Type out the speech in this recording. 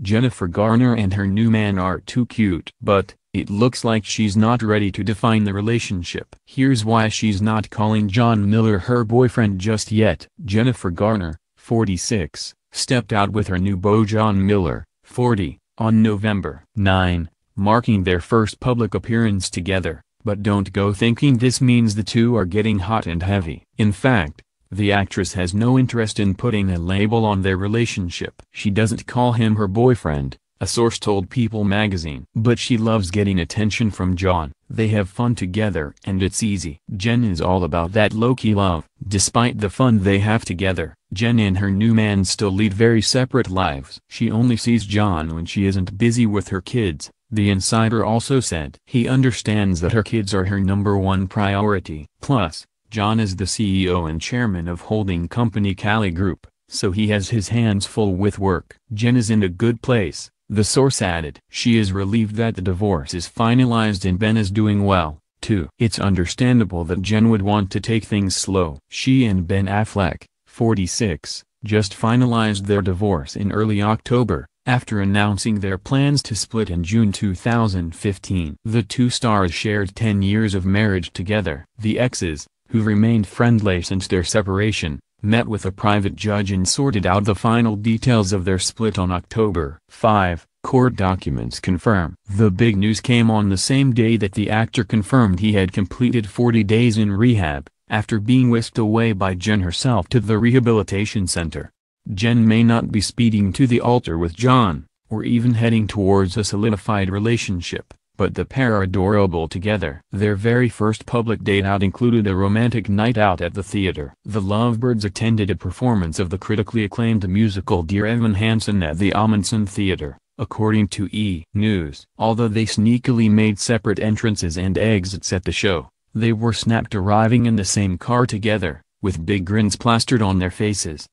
Jennifer Garner and her new man are too cute. But it looks like she's not ready to define the relationship. Here's why she's not calling John Miller her boyfriend just yet. Jennifer Garner, 46, stepped out with her new beau John Miller, 40, on November 9, marking their first public appearance together. But don't go thinking this means the two are getting hot and heavy. In fact, the actress has no interest in putting a label on their relationship. She doesn't call him her boyfriend, a source told People magazine. But she loves getting attention from John. They have fun together and it's easy. Jen is all about that low-key love. Despite the fun they have together, Jen and her new man still lead very separate lives. She only sees John when she isn't busy with her kids, the insider also said. He understands that her kids are her number one priority. Plus, John is the CEO and chairman of holding company Cali Group, so he has his hands full with work. Jen is in a good place, the source added. She is relieved that the divorce is finalized and Ben is doing well, too. It's understandable that Jen would want to take things slow. She and Ben Affleck, 46, just finalized their divorce in early October, after announcing their plans to split in June 2015. The two stars shared 10 years of marriage together. The exes, who remained friendly since their separation, met with a private judge and sorted out the final details of their split on October 5, court documents confirm. The big news came on the same day that the actor confirmed he had completed 40 days in rehab, after being whisked away by Jen herself to the rehabilitation center. Jen may not be speeding to the altar with John, or even heading towards a solidified relationship, but the pair are adorable together. Their very first public date out included a romantic night out at the theater. The lovebirds attended a performance of the critically acclaimed musical Dear Evan Hansen at the Amundsen Theater, according to E! News. Although they sneakily made separate entrances and exits at the show, they were snapped arriving in the same car together, with big grins plastered on their faces.